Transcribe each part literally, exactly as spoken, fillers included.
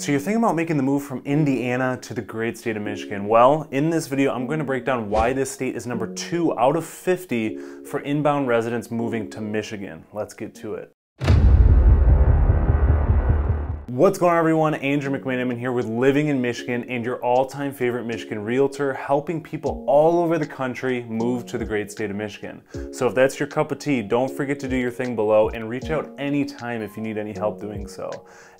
So you're thinking about making the move from Indiana to the great state of Michigan. Well, in this video, I'm going to break down why this state is number two out of fifty for inbound residents moving to Michigan. Let's get to it. What's going on, everyone? Andrew McManamon here with Living in Michigan and your all-time favorite Michigan realtor, helping people all over the country move to the great state of Michigan. So if that's your cup of tea, don't forget to do your thing below and reach out anytime if you need any help doing so.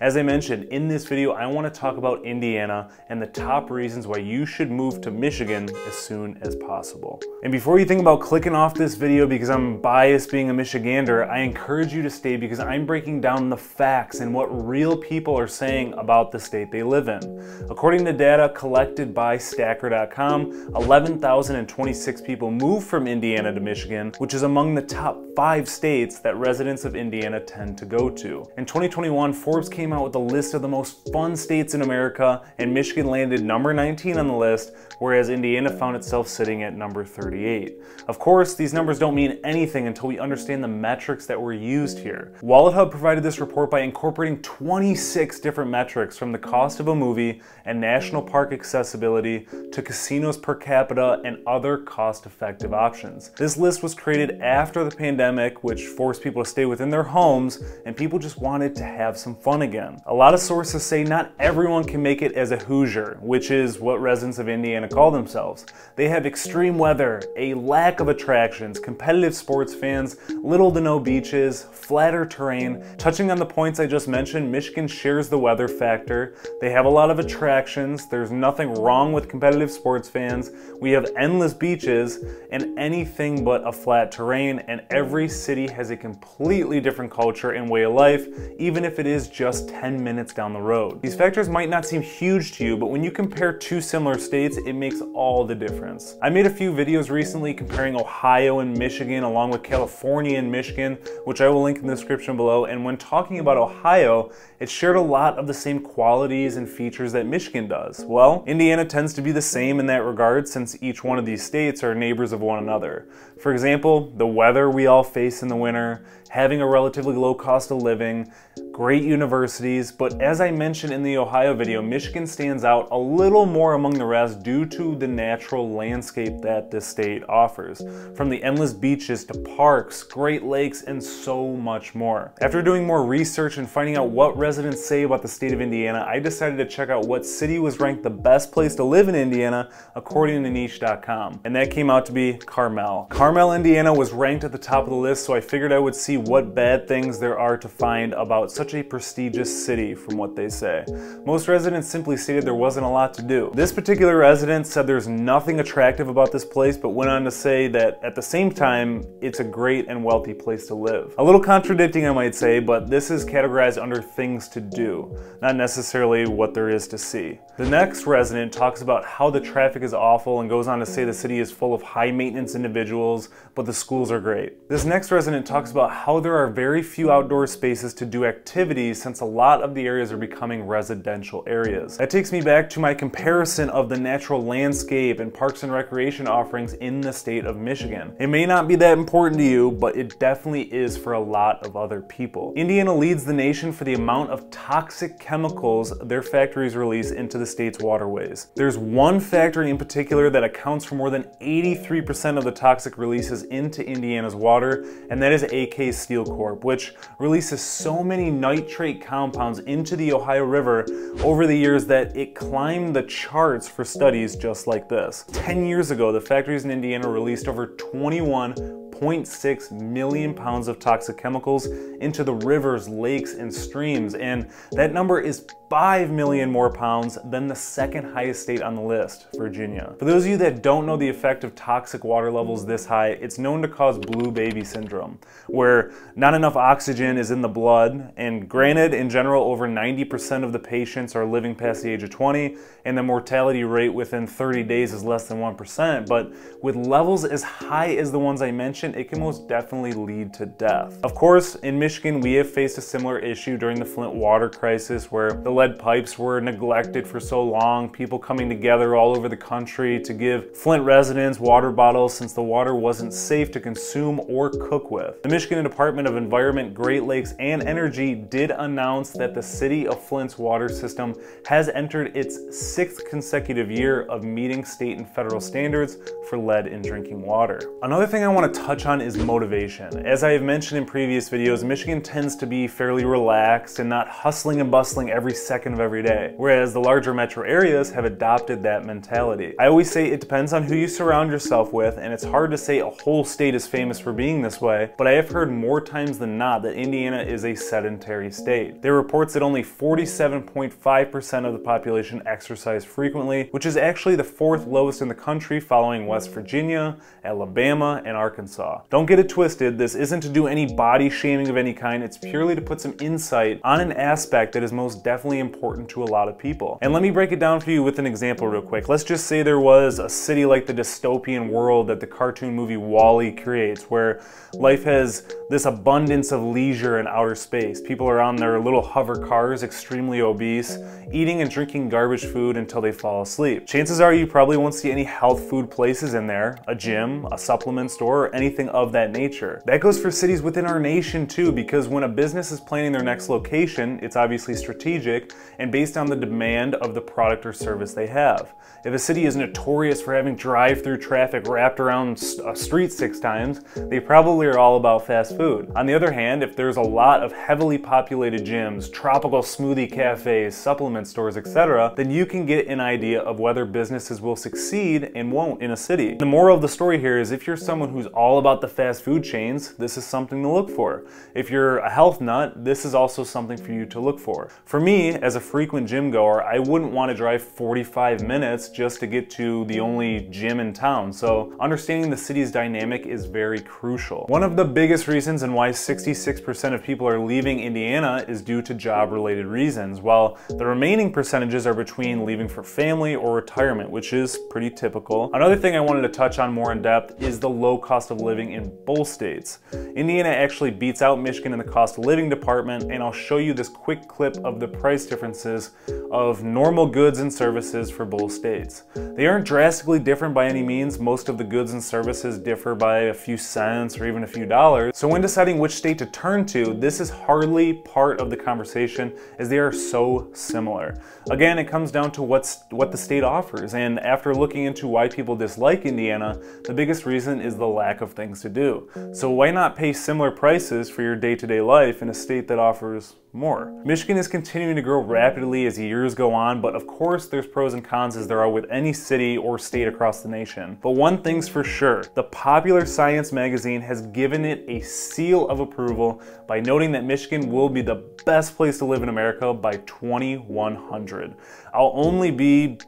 As I mentioned, in this video, I want to talk about Indiana and the top reasons why you should move to Michigan as soon as possible. And before you think about clicking off this video because I'm biased being a Michigander, I encourage you to stay because I'm breaking down the facts and what real people are saying about the state they live in. According to data collected by Stacker dot com, eleven thousand twenty-six people moved from Indiana to Michigan, which is among the top five states that residents of Indiana tend to go to. In twenty twenty-one, Forbes came out with a list of the most fun states in America, and Michigan landed number nineteen on the list, whereas Indiana found itself sitting at number thirty-eight. Of course, these numbers don't mean anything until we understand the metrics that were used here. WalletHub provided this report by incorporating twenty-six Six different metrics, from the cost of a movie and national park accessibility to casinos per capita and other cost-effective options. This list was created after the pandemic, which forced people to stay within their homes, and people just wanted to have some fun again. A lot of sources say not everyone can make it as a Hoosier, which is what residents of Indiana call themselves. They have extreme weather, a lack of attractions, competitive sports fans, little to no beaches, flatter terrain. Touching on the points I just mentioned, Michigan shares the weather factor. They have a lot of attractions. There's nothing wrong with competitive sports fans. We have endless beaches and anything but a flat terrain, and every city has a completely different culture and way of life, even if it is just ten minutes down the road. These factors might not seem huge to you, but when you compare two similar states, it makes all the difference. I made a few videos recently comparing Ohio and Michigan along with California and Michigan, which I will link in the description below, and when talking about Ohio, it shared a a lot of the same qualities and features that Michigan does. Well, Indiana tends to be the same in that regard, since each one of these states are neighbors of one another. For example, the weather we all face in the winter, having a relatively low cost of living, great universities, but as I mentioned in the Ohio video, Michigan stands out a little more among the rest due to the natural landscape that this state offers, from the endless beaches to parks, Great Lakes, and so much more. After doing more research and finding out what residents say about the state of Indiana, I decided to check out what city was ranked the best place to live in Indiana according to Niche dot com, and that came out to be Carmel. Carmel, Indiana was ranked at the top of the list, so I figured I would see what bad things there are to find about such a prestigious city from what they say. Most residents simply stated there wasn't a lot to do. This particular resident said there's nothing attractive about this place, but went on to say that at the same time, it's a great and wealthy place to live. A little contradicting, I might say, but this is categorized under things to do, not necessarily what there is to see. The next resident talks about how the traffic is awful and goes on to say the city is full of high maintenance individuals, but the schools are great. This next resident talks about how there are very few outdoor spaces to do activities, since a lot of the areas are becoming residential areas. That takes me back to my comparison of the natural landscape and parks and recreation offerings in the state of Michigan. It may not be that important to you, but it definitely is for a lot of other people. Indiana leads the nation for the amount of toxic chemicals their factories release into the state's waterways. There's one factory in particular that accounts for more than eighty-three percent of the toxic releases into Indiana's water, and that is A K Steel Corp, which releases so many nitrate compounds into the Ohio River over the years that it climbed the charts for studies just like this. ten years ago, the factories in Indiana released over twenty-one point six million pounds of toxic chemicals into the rivers, lakes, and streams, and that number is five million more pounds than the second highest state on the list, Virginia. For those of you that don't know the effect of toxic water levels this high, it's known to cause blue baby syndrome, where not enough oxygen is in the blood, and granted, in general, over ninety percent of the patients are living past the age of twenty, and the mortality rate within thirty days is less than one percent, but with levels as high as the ones I mentioned, it can most definitely lead to death. Of course, in Michigan, we have faced a similar issue during the Flint water crisis, where the lead pipes were neglected for so long, people coming together all over the country to give Flint residents water bottles since the water wasn't safe to consume or cook with. The Michigan Department of Environment, Great Lakes, and Energy did announce that the city of Flint's water system has entered its sixth consecutive year of meeting state and federal standards for lead in drinking water. Another thing I want to touch on is motivation. As I have mentioned in previous videos, Michigan tends to be fairly relaxed and not hustling and bustling every second of every day, whereas the larger metro areas have adopted that mentality. I always say it depends on who you surround yourself with, and it's hard to say a whole state is famous for being this way, but I have heard more times than not that Indiana is a sedentary state. There are reports that only forty-seven point five percent of the population exercise frequently, which is actually the fourth lowest in the country following West Virginia, Alabama, and Arkansas. Don't get it twisted, this isn't to do any body shaming of any kind, it's purely to put some insight on an aspect that is most definitely important to a lot of people. And let me break it down for you with an example real quick. Let's just say there was a city like the dystopian world that the cartoon movie WALL-E creates, where life has this abundance of leisure and outer space. People are on their little hover cars, extremely obese, eating and drinking garbage food until they fall asleep. Chances are you probably won't see any health food places in there, a gym, a supplement store, or anything of that nature. That goes for cities within our nation too, because when a business is planning their next location, it's obviously strategic and based on the demand of the product or service they have. If a city is notorious for having drive-through traffic wrapped around a street six times, they probably are all about fast food. On the other hand, if there's a lot of heavily populated gyms, tropical smoothie cafes, supplement stores, et cetera, then you can get an idea of whether businesses will succeed and won't in a city. The moral of the story here is if you're someone who's all about the fast food chains, this is something to look for. If you're a health nut, this is also something for you to look for. For me, as a frequent gym goer, I wouldn't want to drive forty-five minutes just to get to the only gym in town, so understanding the city's dynamic is very crucial. One of the biggest reasons and why sixty-six percent of people are leaving Indiana is due to job-related reasons, while the remaining percentages are between leaving for family or retirement, which is pretty typical. Another thing I wanted to touch on more in depth is the low cost of living in both states. Indiana actually beats out Michigan in the cost of living department, and I'll show you this quick clip of the price differences of normal goods and services for both states. They aren't drastically different by any means. Most of the goods and services differ by a few cents or even a few dollars. So when deciding which state to turn to, this is hardly part of the conversation as they are so similar. Again, it comes down to what's, what the state offers, and after looking into why people dislike Indiana, the biggest reason is the lack of things to do. So why not pay similar prices for your day-to-day life in a state that offers more? Michigan is continuing to grow rapidly as years go on, but of course there's pros and cons as there are with any city or state across the nation. But one thing's for sure, the Popular Science magazine has given it a seal of approval by noting that Michigan will be the best place to live in America by twenty-one hundred. I'll only be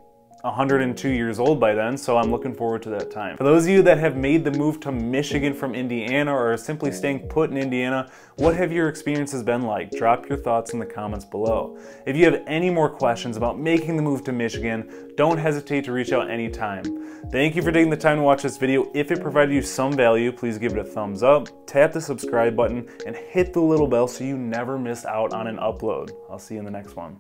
one hundred and two years old by then, so I'm looking forward to that time. For those of you that have made the move to Michigan from Indiana or are simply staying put in Indiana, what have your experiences been like? Drop your thoughts in the comments below. If you have any more questions about making the move to Michigan, don't hesitate to reach out anytime. Thank you for taking the time to watch this video. If it provided you some value, please give it a thumbs up, tap the subscribe button, and hit the little bell so you never miss out on an upload. I'll see you in the next one.